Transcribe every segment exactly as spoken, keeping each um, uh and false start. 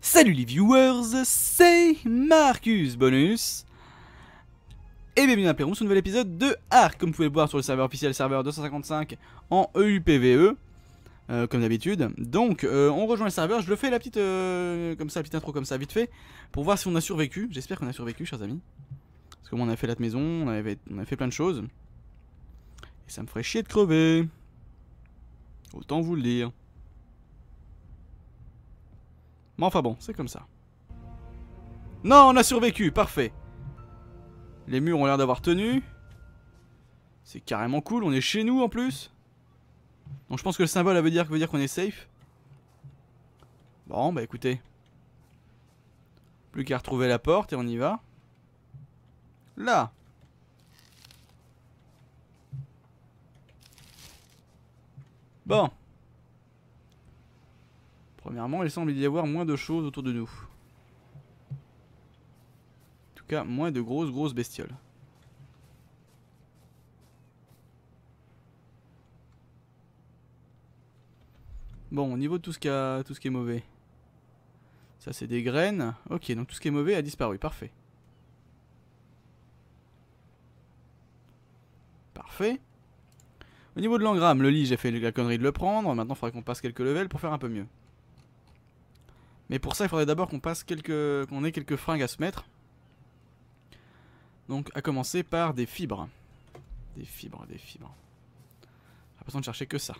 Salut les viewers, c'est Marcus Bonus et bienvenue à Playroom sur un nouvel épisode de Arc. Comme vous pouvez le voir sur le serveur officiel, serveur deux cent cinquante-cinq en E U P V E, euh, comme d'habitude. Donc euh, on rejoint le serveur, je le fais la petite, euh, comme ça, la petite intro comme ça, vite fait, pour voir si on a survécu. J'espère qu'on a survécu, chers amis. Parce que moi on a fait la maison, on avait, on avait fait plein de choses. Et ça me ferait chier de crever. Autant vous le dire. Mais enfin bon, c'est comme ça. Non, on a survécu, parfait. Les murs ont l'air d'avoir tenu. C'est carrément cool, on est chez nous en plus. Donc je pense que le symbole veut dire, veut dire qu'on est safe. Bon, bah écoutez. Plus qu'à retrouver la porte et on y va. Là. Bon. Premièrement, il semble y avoir moins de choses autour de nous. En tout cas, moins de grosses, grosses bestioles. Bon, au niveau de tout ce, qui a, tout ce qui est mauvais. Ça, c'est des graines. Ok, donc tout ce qui est mauvais a disparu. Parfait. Parfait. Au niveau de l'engramme, le lit, j'ai fait la connerie de le prendre. Maintenant, il faudrait qu'on passe quelques levels pour faire un peu mieux. Mais pour ça, il faudrait d'abord qu'on passe quelques, qu'on ait quelques fringues à se mettre. Donc, à commencer par des fibres. Des fibres, des fibres. J'ai l'impression de chercher que ça.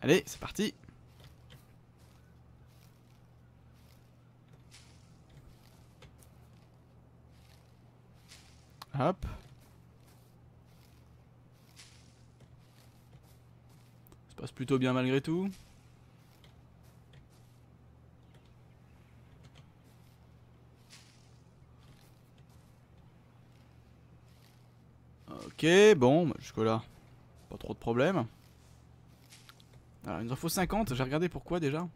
Allez, c'est parti. Hop. Passe plutôt bien malgré tout. Ok, bon, bah jusque là, pas trop de problème. Alors, il nous en faut cinquante, j'ai regardé pourquoi déjà.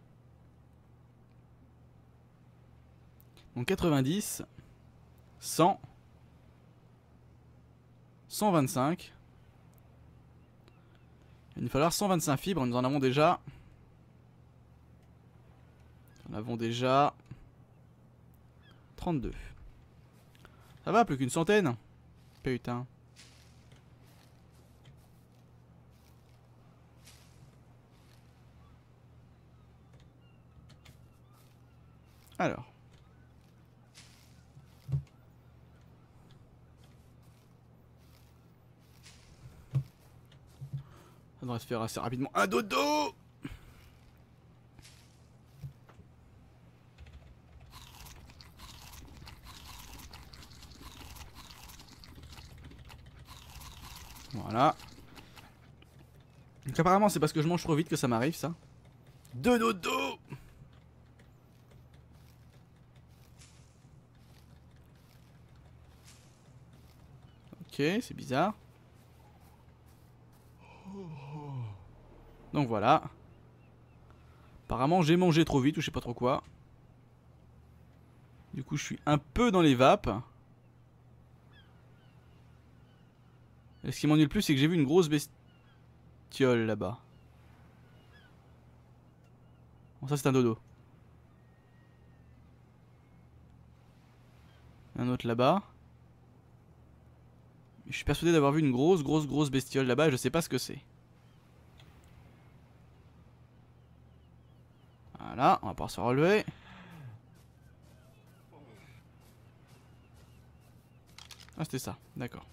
Donc quatre-vingt-dix, cent, cent vingt-cinq. Il nous falloir cent vingt-cinq fibres, nous en avons déjà. Nous en avons déjà trente-deux. Ça va, plus qu'une centaine. Putain. Alors. Ça devrait se faire assez rapidement. Un dodo! Voilà. Donc apparemment c'est parce que je mange trop vite que ça m'arrive ça. Deux dodo! Ok, c'est bizarre. Donc voilà. Apparemment j'ai mangé trop vite ou je sais pas trop quoi. Du coup je suis un peu dans les vapes. Et ce qui m'ennuie le plus c'est que j'ai vu une grosse bestiole là-bas. Bon ça c'est un dodo. Un autre là-bas. Je suis persuadé d'avoir vu une grosse grosse grosse bestiole là-bas et je sais pas ce que c'est. Voilà, on va pouvoir se relever. Ah c'était ça, d'accord.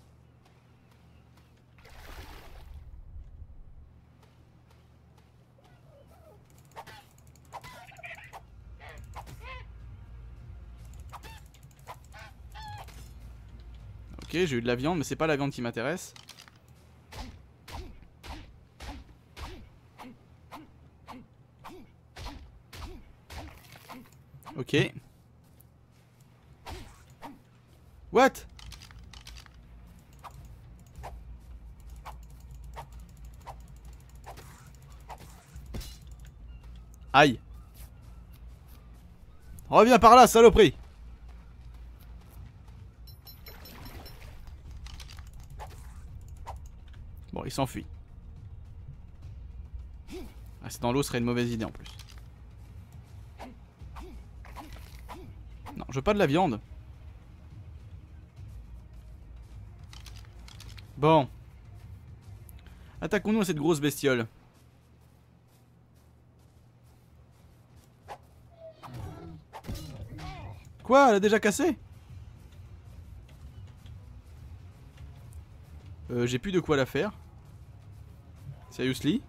Ok, j'ai eu de la viande mais c'est pas la viande qui m'intéresse. Ok. What? Aïe. Reviens par là, saloperie. Bon, il s'enfuit. Rester dans l'eau serait une mauvaise idée en plus. Non, je veux pas de la viande. Bon. Attaquons-nous à cette grosse bestiole. Quoi? Elle a déjà cassé? Euh, j'ai plus de quoi la faire. Seriously?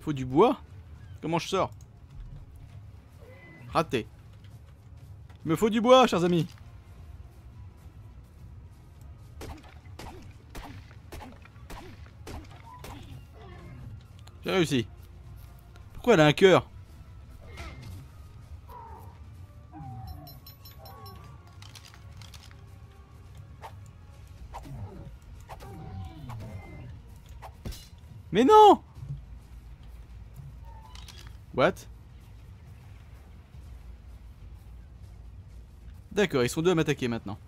Faut du bois? Comment je sors? Raté. Il me faut du bois, chers amis. J'ai réussi. Pourquoi elle a un cœur? Mais non! What? D'accord, ils sont deux à m'attaquer maintenant.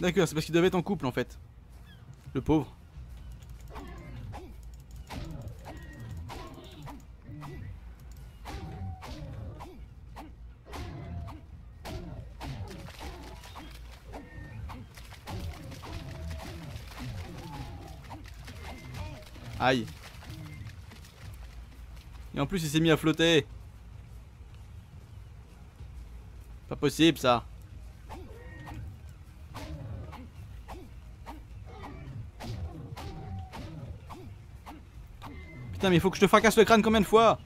D'accord, c'est parce qu'ils doivent être en couple en fait. Le pauvre. Aïe. Et en plus il s'est mis à flotter. Pas possible ça. Putain mais il faut que je te fracasse le crâne combien de fois?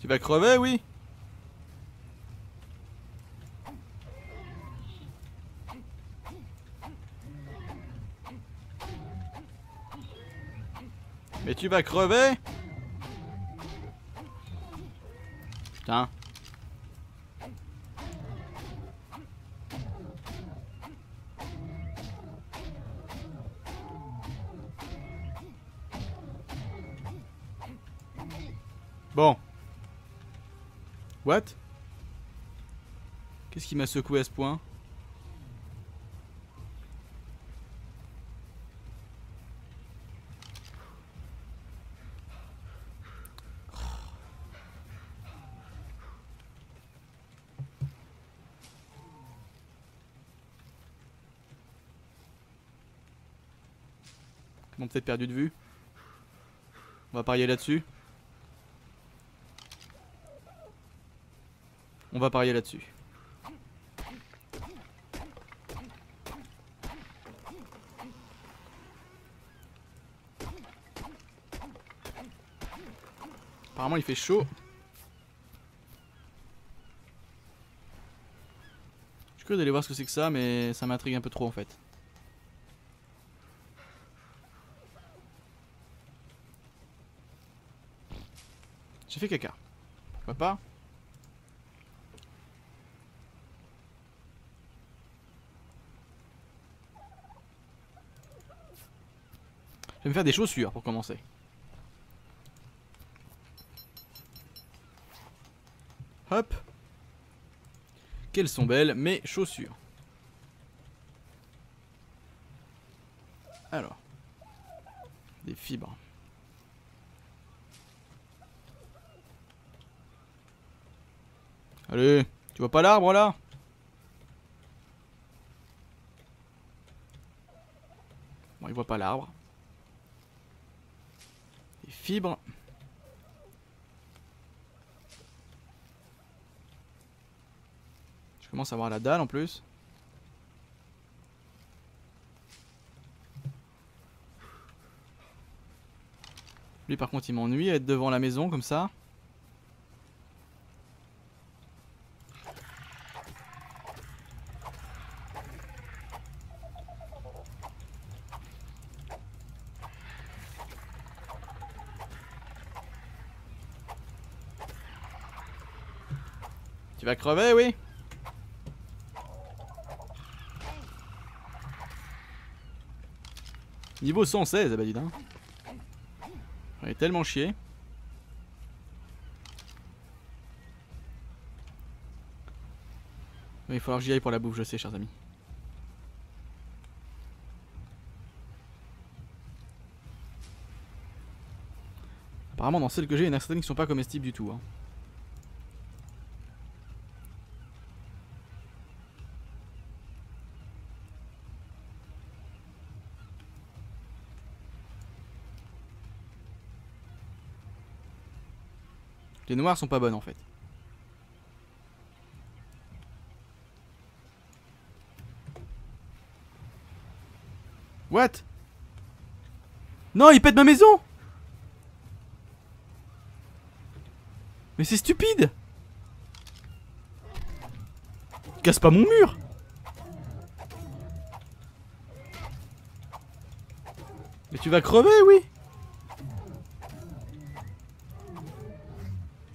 Tu vas crever, oui. Mais tu vas crever. Putain. Bon. What? Qu'est-ce qui m'a secoué à ce point? Ils m'ont peut-être perdu de vue. On va parier là-dessus. On va parier là-dessus. Apparemment, il fait chaud. Je suis curieux d'aller voir ce que c'est que ça, mais ça m'intrigue un peu trop en fait. J'ai fait caca. Pourquoi pas? Je vais me faire des chaussures pour commencer. Hop. Quelles sont belles mes chaussures. Alors. Des fibres. Allez, tu vois pas l'arbre là? Bon, il voit pas l'arbre. Fibres. Je commence à avoir la dalle en plus. Lui par contre il m'ennuie à être devant la maison comme ça. Tu vas crever, oui? Niveau cent seize, ah bah dis donc. On est tellement chier. Il va falloir que j'y aille pour la bouffe, je sais, chers amis. Apparemment, dans celles que j'ai, il y en a certaines qui sont pas comestibles du tout. Hein. Les noires sont pas bonnes en fait. What? Non, il pète ma maison! Mais c'est stupide! Il casse pas mon mur! Mais tu vas crever, oui!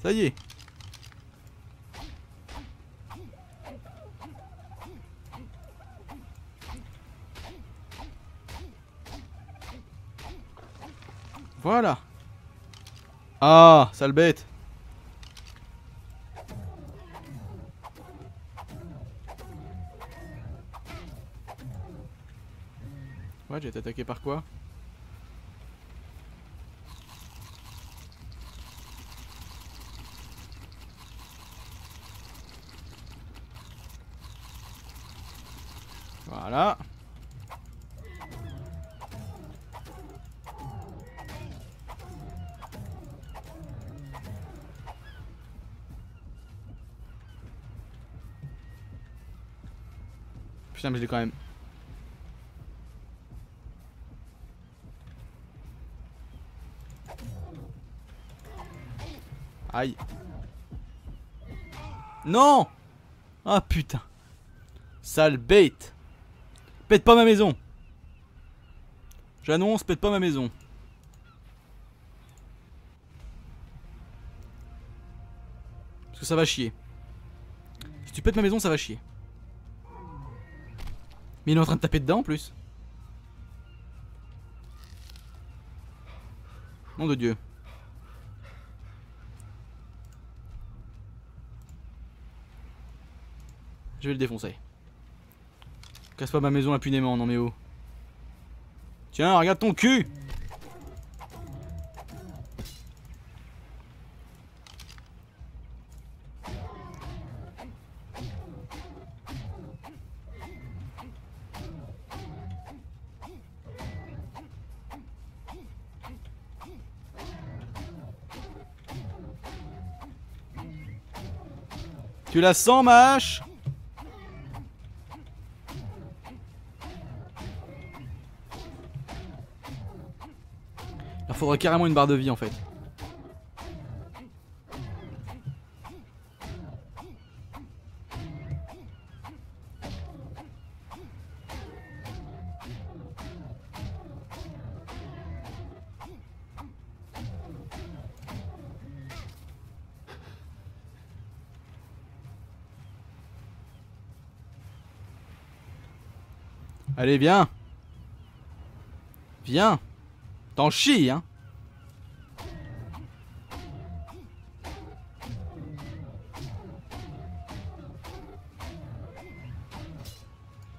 Ça y est. Voilà. Ah, sale bête. Ouais, j'ai été attaqué par quoi? Voilà. Putain, mais je l'ai quand même. Aïe. Non! Ah putain. Sale bête. Pète pas ma maison. J'annonce, pète pas ma maison. Parce que ça va chier. Si tu pètes ma maison, ça va chier. Mais il est en train de taper dedans en plus. Nom de Dieu. Je vais le défoncer. Casse pas ma maison impunément, non mais oh. Tiens, regarde ton cul. Tu la sens, ma hache? Faudrait carrément une barre de vie en fait. Allez, viens. Viens. T'en chies, hein.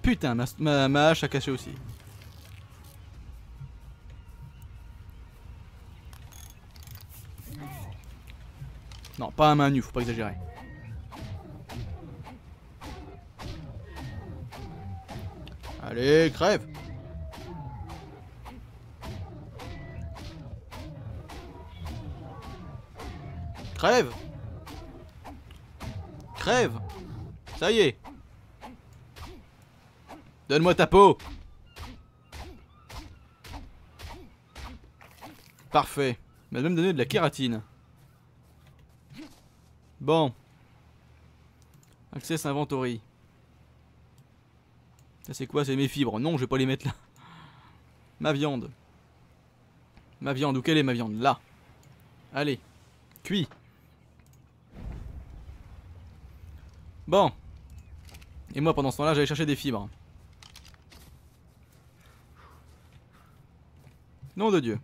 Putain, ma, ma, ma hache a caché aussi. Non, pas à main nue, faut pas exagérer. Allez, crève. Crève. Crève. Ça y est. Donne-moi ta peau. Parfait. Il m'a même donné de la kératine. Bon. Access Inventory. Ça c'est quoi? C'est mes fibres. Non, je vais pas les mettre là. Ma viande. Ma viande. Où qu'elle est ma viande? Là. Allez. Cuit. Bon. Et moi pendant ce temps-là, j'allais chercher des fibres. Nom de Dieu.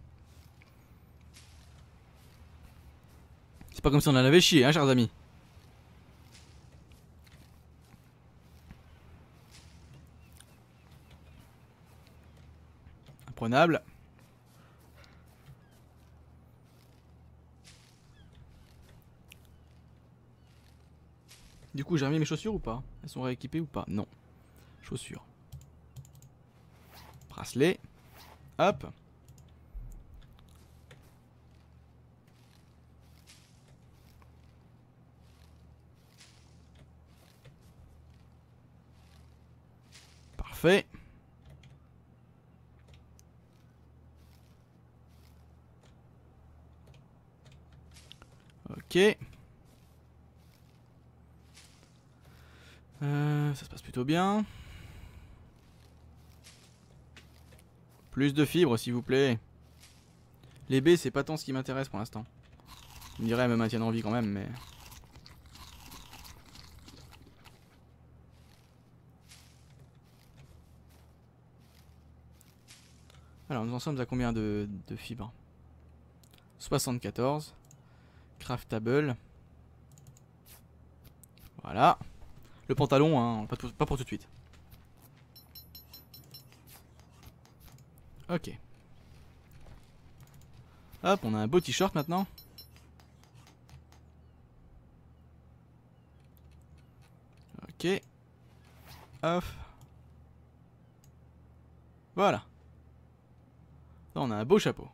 C'est pas comme si on en avait chié, hein, chers amis. Imprenable. Du coup, j'ai remis mes chaussures ou pas? Elles sont rééquipées ou pas? Non. Chaussures. Bracelet. Hop. Parfait. Ok. Euh, ça se passe plutôt bien. Plus de fibres s'il vous plaît. Les baies c'est pas tant ce qui m'intéresse pour l'instant. Je me dirais elles me maintiennent en vie quand même mais... Alors nous en sommes à combien de, de fibres? soixante-quatorze. Craftable. Voilà. Le pantalon, hein, pas, tout, pas pour tout de suite. Ok. Hop, on a un beau t-shirt maintenant. Ok. Off. Voilà. Là, on a un beau chapeau.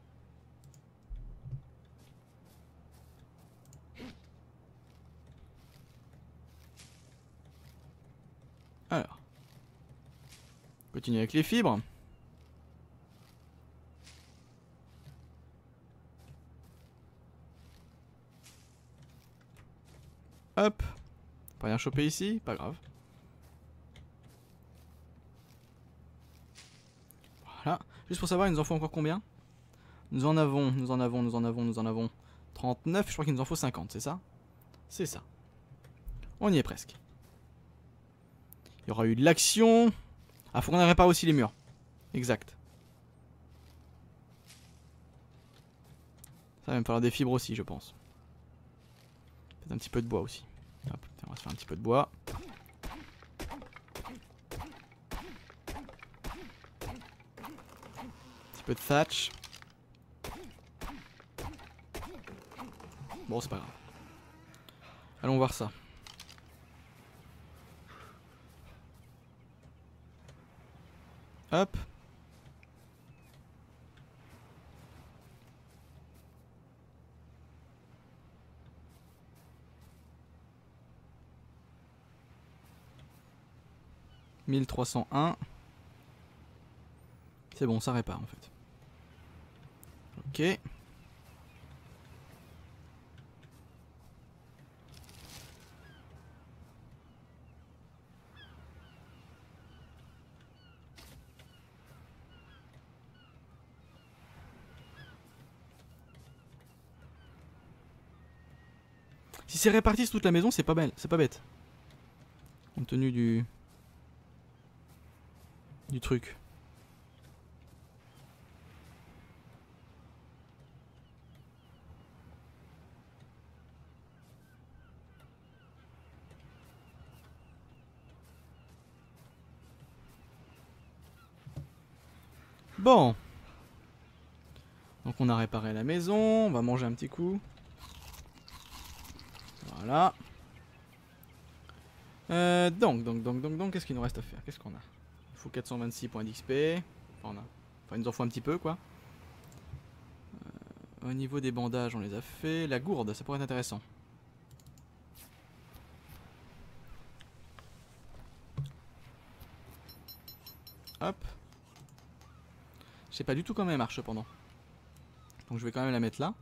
Alors, continue avec les fibres. Hop, pas rien choper ici, pas grave. Voilà, juste pour savoir, il nous en faut encore combien? Nous en avons, nous en avons, nous en avons, nous en avons trente-neuf, je crois qu'il nous en faut cinquante, c'est ça? C'est ça. On y est presque. Il y aura eu de l'action. Ah, faut qu'on en répare aussi les murs. Exact. Ça va me falloir des fibres aussi, je pense. Peut-être un petit peu de bois aussi. Hop, on va se faire un petit peu de bois. Un petit peu de thatch. Bon, c'est pas grave. Allons voir ça. Hop. mille trois cent un. C'est bon, ça répare en fait. Ok. Si c'est réparti sur toute la maison, c'est pas belle, c'est pas bête. Compte tenu du... du truc. Bon. Donc on a réparé la maison, on va manger un petit coup. Voilà. Euh, donc, donc, donc, donc, donc, qu'est-ce qu'il nous reste à faire? Qu'est-ce qu'on a? Il faut quatre cent vingt-six points d'X P. Enfin, on a... enfin, il nous en faut un petit peu, quoi. Euh, au niveau des bandages, on les a fait. La gourde, ça pourrait être intéressant. Hop. Je sais pas du tout comment elle marche, cependant. Donc, je vais quand même la mettre là.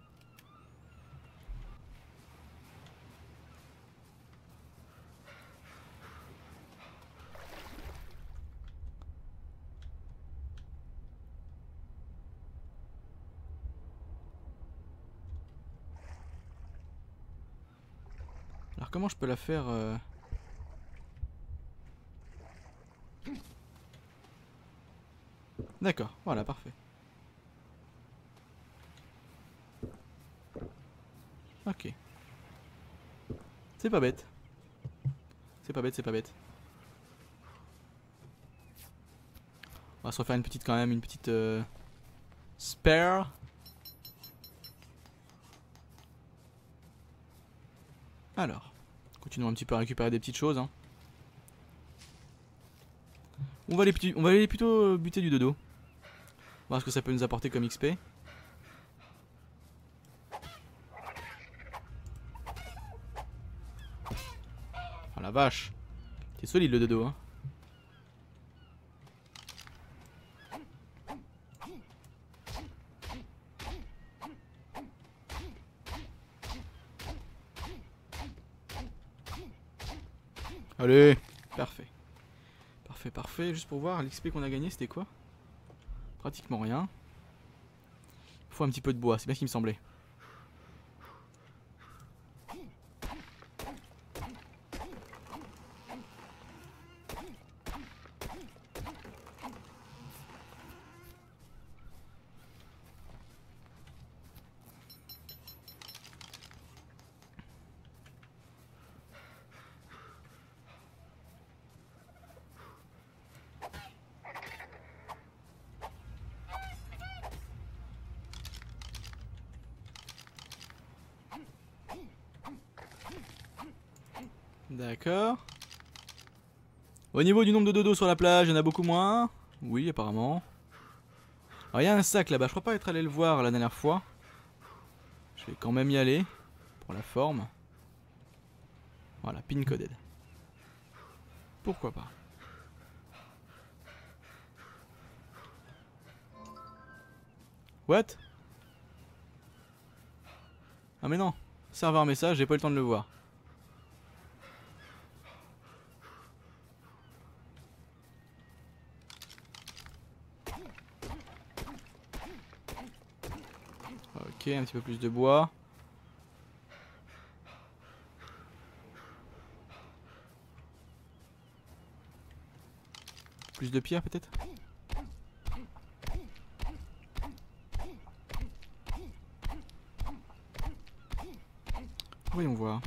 Comment je peux la faire euh... D'accord, voilà, parfait. Ok. C'est pas bête. C'est pas bête, c'est pas bête. On va se refaire une petite quand même, une petite euh, spare. Alors, continuons un petit peu à récupérer des petites choses. Hein. On va aller, on va aller plutôt buter du dodo. Voir ce que ça peut nous apporter comme X P. Ah la vache, c'est solide le dodo hein. Allez, parfait. Parfait, parfait. Juste pour voir, l'X P qu'on a gagné, c'était quoi? Pratiquement rien. Il faut un petit peu de bois, c'est bien ce qui me semblait. D'accord. Au niveau du nombre de dodos sur la plage, il y en a beaucoup moins. Oui, apparemment. Alors, il y a un sac là-bas. Je crois pas être allé le voir la dernière fois. Je vais quand même y aller. Pour la forme. Voilà, pin coded. Pourquoi pas. What? Ah mais non. Serveur message, j'ai pas eu le temps de le voir. Ok, un petit peu plus de bois. Plus de pierre peut-être? Voyons voir.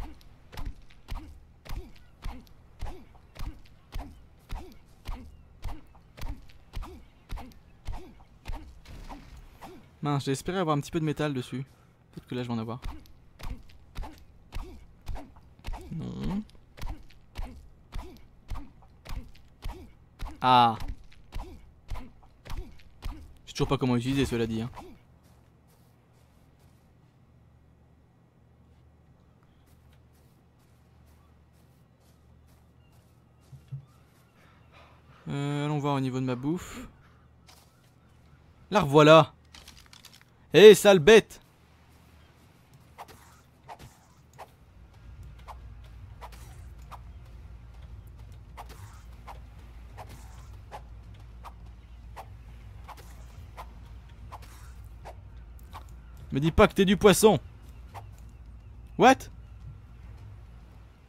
Mince, j'ai espéré avoir un petit peu de métal dessus. Peut-être que là je vais en avoir. Non. Ah. Je sais toujours pas comment utiliser, cela dit. Hein. Euh, allons voir au niveau de ma bouffe. La revoilà. Eh hey, sale bête! Me dis pas que t'es du poisson! What?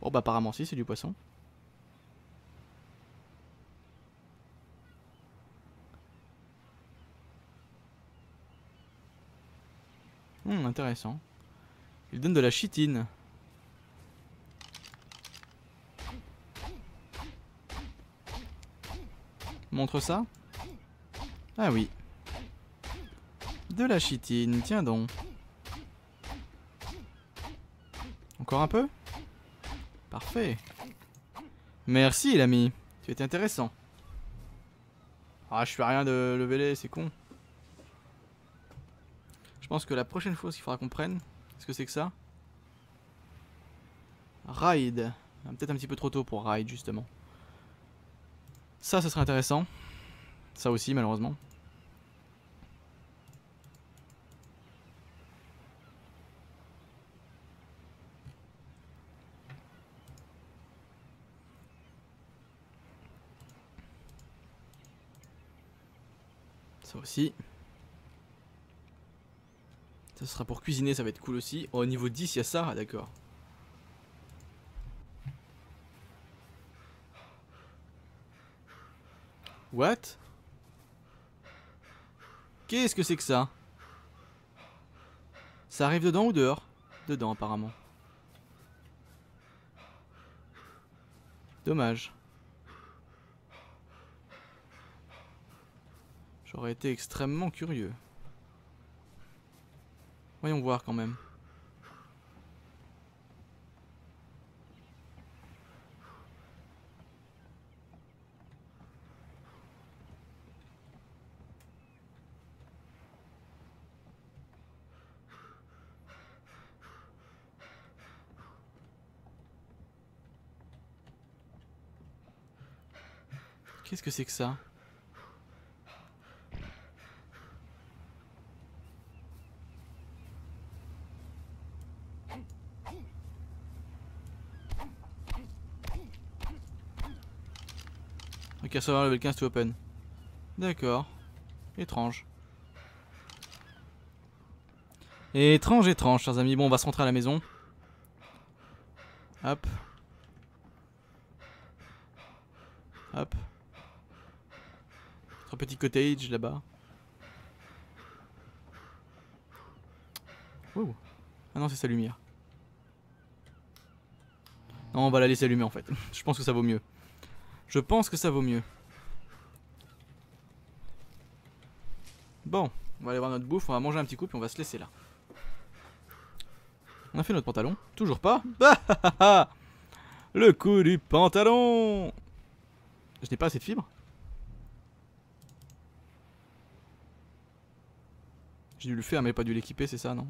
Bon bah apparemment si c'est du poisson. Hmm, intéressant. Il donne de la chitine. Montre ça. Ah oui. De la chitine, tiens donc. Encore un peu? Parfait. Merci l'ami, tu étais intéressant. Ah, je fais rien de lever les, c'est con. Je pense que la prochaine fois, ce qu'il faudra qu'on prenne, qu'est-ce que c'est que ça? Ride. Peut-être un petit peu trop tôt pour ride, justement. Ça, ça serait intéressant. Ça aussi, malheureusement. Ça aussi. Ça sera pour cuisiner, ça va être cool aussi. Oh, au niveau dix, il y a ça, ah, d'accord. What? Qu'est-ce que c'est que ça? Ça arrive dedans ou dehors? Dedans apparemment. Dommage. J'aurais été extrêmement curieux. Voyons voir quand même. Qu'est-ce que c'est que ça? Ok, ça va, level quinze to open. D'accord. Étrange. Étrange, étrange, chers amis. Bon, on va se rentrer à la maison. Hop. Hop. Un petit cottage là-bas. Wow. Ah non, c'est sa lumière. Non, on va la laisser allumer en fait. Je pense que ça vaut mieux. Je pense que ça vaut mieux. Bon, on va aller voir notre bouffe, on va manger un petit coup puis on va se laisser là. On a fait notre pantalon. Toujours pas. Le coup du pantalon. Je n'ai pas assez de fibres. J'ai dû le faire mais pas dû l'équiper, c'est ça? Non,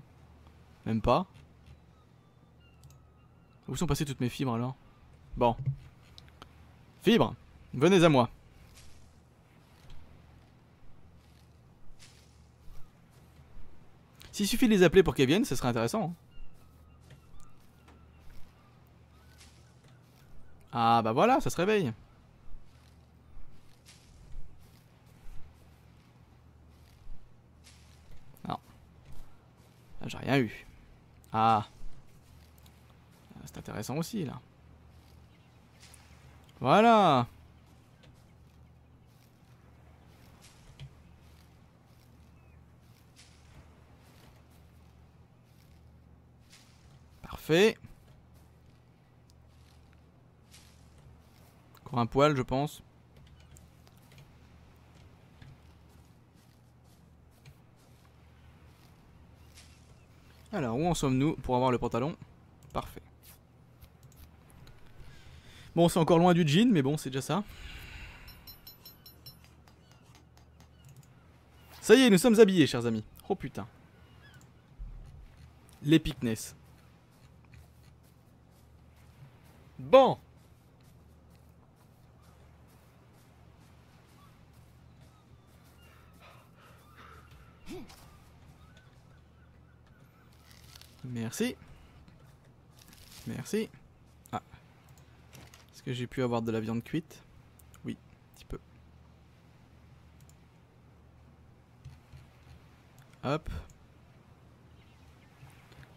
même pas. Où sont passées toutes mes fibres alors? Bon. Fibres, venez à moi. S'il suffit de les appeler pour qu'elles viennent, ce serait intéressant. Ah bah voilà, ça se réveille. J'ai rien eu. Ah. C'est intéressant aussi là. Voilà. Parfait. Encore un poil je pense. Alors, où en sommes-nous pour avoir le pantalon? Parfait. Bon, c'est encore loin du jean, mais bon, c'est déjà ça. Ça y est, nous sommes habillés, chers amis. Oh putain. L'épicness. Bon. Merci. Merci. Ah. Est-ce que j'ai pu avoir de la viande cuite? Oui, un petit peu. Hop.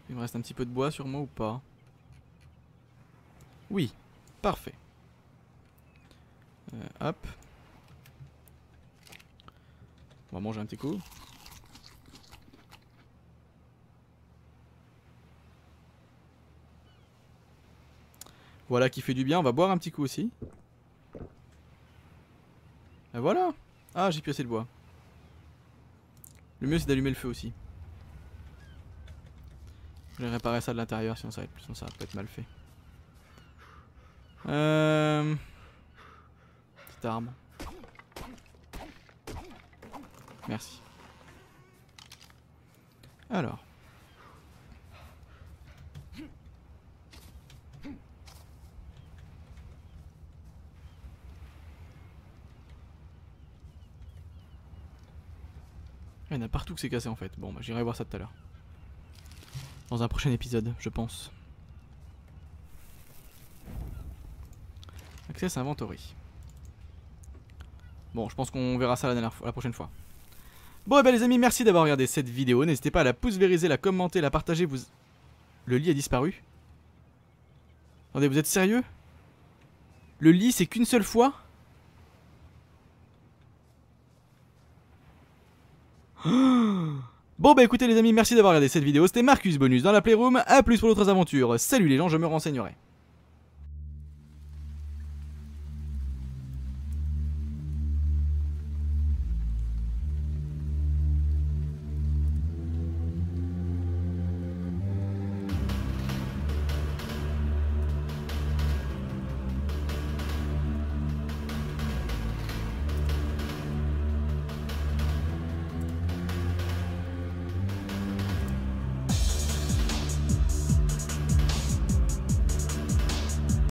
Il me reste un petit peu de bois sur moi ou pas? Oui, parfait. Euh, hop. On va manger un petit coup. Voilà qui fait du bien, on va boire un petit coup aussi. Et voilà. Ah, j'ai plus assez de bois. Le mieux c'est d'allumer le feu aussi. Je vais réparer ça de l'intérieur sinon ça va être, sinon ça va être mal fait. Euh... Petite arme. Merci. Alors. Il y en a partout que c'est cassé en fait. Bon bah j'irai voir ça tout à l'heure. Dans un prochain épisode je pense. Access Inventory. Bon je pense qu'on verra ça la, dernière fois, la prochaine fois. Bon et bah les amis, merci d'avoir regardé cette vidéo. N'hésitez pas à la pouce vériser, la commenter, la partager. Vous... Le lit a disparu? Attendez, vous êtes sérieux? Le lit c'est qu'une seule fois? Bon bah écoutez les amis, merci d'avoir regardé cette vidéo, c'était Marcus Bonus dans la Playroom, à plus pour d'autres aventures. Salut les gens, je me renseignerai.